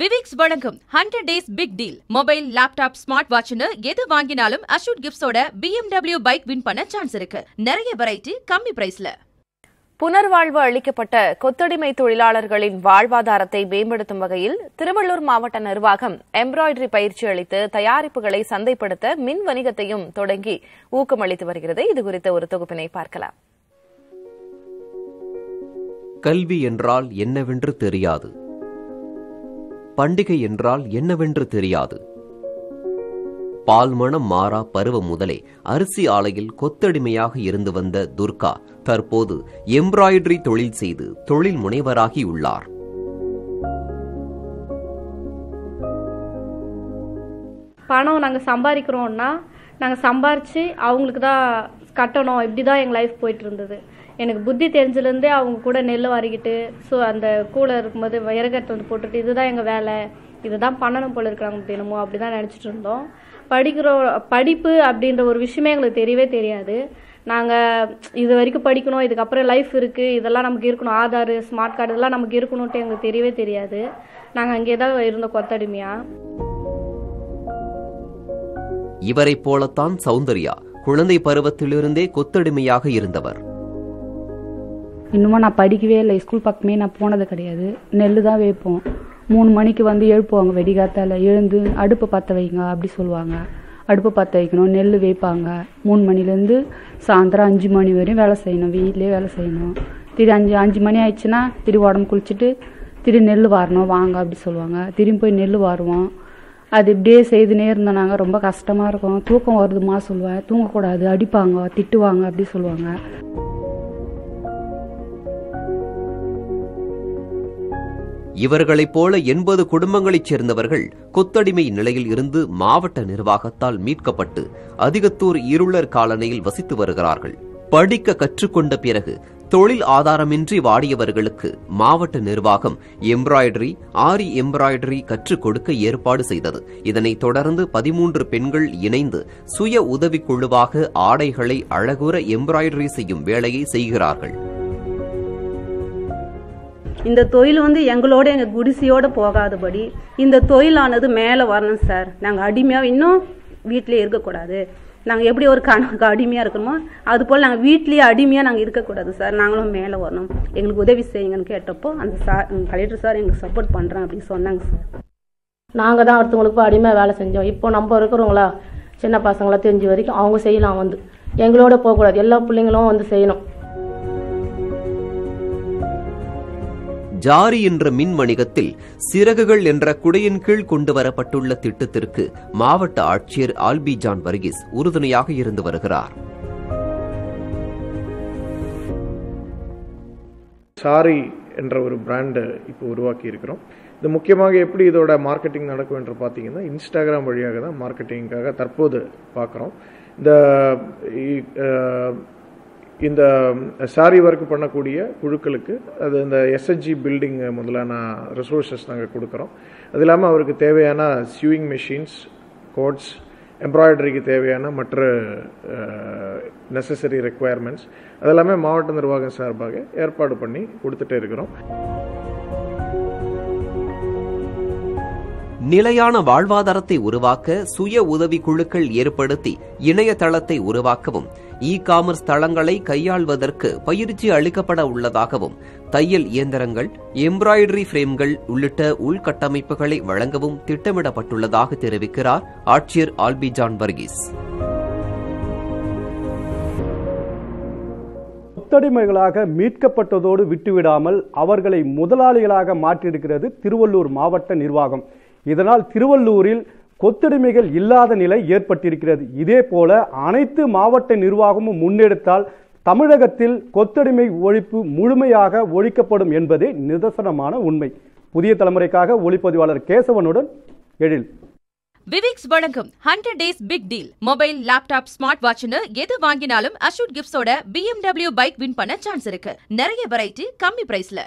Vivix வழங்கும் 100 days big deal. Mobile, laptop, smartwatch ன்னு எது வாங்கினாலும் அஷூட் கிஃப்ட்ஸோட BMW பைக் வின் பண்ண சான்ஸ் இருக்கு. நிறைய variety கம்மி பிரைஸ்ல. புனர்வாழ்வு அளிக்கப்பட்ட கொத்தடிமை தொழிலாளர்களின் வாழ்வாதாரத்தை மேம்படுத்தும் வகையில் திருவள்ளூர் மாவட்ட நிர்வாகம் எம்ப்ராய்டரி பயிற்சி அளித்து தயாரிப்புகளை சந்தைப்படுத்த மின் வணிகத்தையும் தொடங்கி ஊக்கமளித்து வருகிறது. இதுகுறித்த ஒரு தொகுப்பினை பார்க்கலாம். கல்வி என்றால் என்னவென்று தெரியாது, பண்டிகை என்றால் என்னவென்று தெரியாது. பால்மணம் மாறா பருவம் முதலே அரிசி ஆலையில் கொத்தடிமையாக இருந்து வந்த துர்கா தற்போது எம்ப்ராய்டரி தொழில் செய்து தொழில் முனைவராகியுள்ளார். பணம் நாங்கள் சம்பாதிக்கிறோம்னா நாங்கள் சம்பாரித்து அவங்களுக்கு தான் கட்டணும். இப்படி தான் எங்கள் லைஃப் போயிட்டு இருந்தது. எனக்கு புத்தி தெரிஞ்சதுலேருந்தே அவங்க கூட நெல் வாரிக்கிட்டு ஸோ அந்த கூடை இருக்கும்போது விறகத்தை வந்து போட்டுட்டு இதுதான் எங்கள் வேலை, இதுதான் பண்ணணும் போல இருக்கிறாங்க தினமோ அப்படிதான் நினச்சிட்டு இருந்தோம். படிப்பு அப்படின்ற ஒரு விஷயமே எங்களுக்கு தெரியவே தெரியாது. நாங்கள் இது வரைக்கும் படிக்கணும், இதுக்கப்புறம் லைஃப் இருக்குது, இதெல்லாம் நமக்கு இருக்கணும், ஆதார் ஸ்மார்ட் கார்டு இதெல்லாம் நமக்கு இருக்கணும்ட்டு எங்களுக்கு தெரியவே தெரியாது. நாங்கள் அங்கே தான் இருந்தோம் கொத்தடிமையாக. இவரை போலத்தான் சௌந்தர்யா குழந்தை பருவத்திலிருந்தே கொத்தடிமையாக இருந்தவர். இன்னுமா நான் படிக்கவே இல்லை, ஸ்கூல் பக்கமே நான் போனது கிடையாது. நெல் தான் வைப்போம். 3 மணிக்கு வந்து எழுப்புவாங்க, வெடிகாத்தால் எழுந்து அடுப்பு பற்ற வைங்க அப்படி சொல்லுவாங்க. அடுப்பு பற்ற வைக்கணும், நெல் வைப்பாங்க. 3 மணிலேருந்து சாயந்தரம் 5 மணி வரையும் வேலை செய்யணும், வீட்டிலே வேலை செய்யணும். திரு அஞ்சு மணி ஆயிடுச்சுன்னா திரு உடம்பு குளிச்சுட்டு திரு நெல் வாரணும் வாங்க அப்படி சொல்லுவாங்க. திரும்பி போய் நெல் வாருவோம். அது இப்படியே செய்துனே இருந்தோம். நாங்கள் ரொம்ப கஷ்டமாக இருக்கோம். தூக்கம் வருதுமா சொல்லுவேன், தூங்கக்கூடாது, அடிப்பாங்க, திட்டுவாங்க அப்படி சொல்லுவாங்க. இவர்களைப் போல 80 குடும்பங்களைச் சேர்ந்தவர்கள் கொத்தடிமை நிலையில் இருந்து மாவட்ட நிர்வாகத்தால் மீட்கப்பட்டு அதிகத்தூர் இருளர் காலனியில் வசித்து வருகிறார்கள். படிக்க கற்றுக்கொண்ட பிறகு தொழில் ஆதாரமின்றி வாடியவர்களுக்கு மாவட்ட நிர்வாகம் ஆரி எம்ப்ராய்டரி கற்றுக் கொடுக்க ஏற்பாடு செய்தது. இதனைத் தொடர்ந்து 13 பெண்கள் இணைந்து சுய உதவிக்குழுவாக ஆடைகளை அழகுற எம்ப்ராய்டரி செய்யும் வேலையை செய்கிறார்கள். இந்த தொழில் வந்து எங்களோட எங்கள் குடிசையோடு போகாதபடி இந்த தொழிலானது மேலே வரணும் சார். நாங்கள் அடிமையாக இன்னும் வீட்டிலே இருக்கக்கூடாது. நாங்கள் எப்படி ஒரு கணக்கு அடிமையாக இருக்கணுமோ அதுபோல் நாங்கள் வீட்லேயே அடிமையாக நாங்கள் இருக்கக்கூடாது சார், நாங்களும் மேலே வரணும், எங்களுக்கு உதவி செய்யுங்கன்னு கேட்டப்போ அந்த சார் கலெக்டர் சார் எங்களுக்கு சப்போர்ட் பண்ணுறேன் அப்படின்னு சொன்னாங்க சார். நாங்கள் தான் ஒருத்தவங்களுக்கு அடிமையாக வேலை செஞ்சோம். இப்போ நம்ம இருக்கிறவங்களா சின்ன பசங்களா தெரிஞ்ச வரைக்கும் அவங்க செய்யலாம், வந்து எங்களோட போகக்கூடாது, எல்லா பிள்ளைங்களும் வந்து செய்யணும். ஜாரி என்ற மின் வணிகத்தில் சிறகுகள் என்ற குடையின் கீழ் கொண்டு வரப்பட்டுள்ள திட்டத்திற்கு மாவட்ட ஆட்சியர் ஆல்பி ஜான் வர்கீஸ் உறுதுணையாக இருந்து வருகிறார். சாரி என்ற ஒரு பிராண்டை இப்போ உருவாக்கி இருக்கிறோம். இது முக்கியமாக எப்படி இதோட மார்க்கெட்டிங் நடக்கும் என்று பார்த்தீங்கன்னா இன்ஸ்டாகிராம் வழியாக தான் மார்க்கெட்டிங்காக தற்போது பார்க்குறோம். இந்த சாரி ஒர்க் பண்ணக்கூடிய குழுக்களுக்கு அது இந்த எஸ்ஹெச்ஜி பில்டிங் முதலான ரிசோர்ஸஸ் நாங்கள் கொடுக்குறோம். அது இல்லாமல் அவருக்கு தேவையான சியூவிங் மெஷின்ஸ், கோட்ஸ், எம்ப்ராய்டரிக்கு தேவையான மற்ற நெசசரி ரெக்குவயர்மெண்ட்ஸ் அதெல்லாமே மாவட்ட நிர்வாகம் சார்பாக ஏற்பாடு பண்ணி கொடுத்துட்டே இருக்கிறோம். நிலையான வாழ்வாதாரத்தை உருவாக்க சுய உதவி குழுக்கள் ஏற்படுத்தி இணையதளத்தை உருவாக்கவும் e-commerce தளங்களை கையாள்வதற்கு பயிற்சி அளிக்கப்பட உள்ளதாகவும் தையல் இயந்திரங்கள், எம்ப்ராய்டரி ஃப்ரேம்கள் உள்ளிட்ட உள்கட்டமைப்புகளை வழங்கவும் திட்டமிடப்பட்டுள்ளதாக தெரிவிக்கிறார் ஆட்சியர் ஆல்பி ஜான் வர்கீஸ். கொத்தடிமைகளாக மீட்கப்பட்டதோடு விட்டுவிடாமல் அவர்களை முதலாளிகளாக மாற்றியிருக்கிறது திருவள்ளூர் மாவட்ட நிர்வாகம். இதனால் திருவள்ளூரில் கொத்தடிமைகள் இல்லாத நிலை ஏற்பட்டிருக்கிறது. இதே போல அனைத்து மாவட்ட நிர்வாகமும் முன்னெடுத்தால் தமிழகத்தில் கொத்தடிமை ஒழிப்பு முழுமையாக ஒழிக்கப்படும் என்பதே நிதர்சனமான உண்மை. புதிய தலைமுறைக்காக ஒளிப்பதிவாளர் கேசவனுடன் எழில். விவிக்ஸ் வழங்கும் 100 days big deal. Mobile, laptop, smart வாட்ச்னு எது வாங்கினாலும் அஷூட் கிஃப்ட்ஸோட BMW பைக் வின் பண்ண சான்ஸ் இருக்கு. நிறைய வெரைட்டி கம்மி பிரைஸ்ல.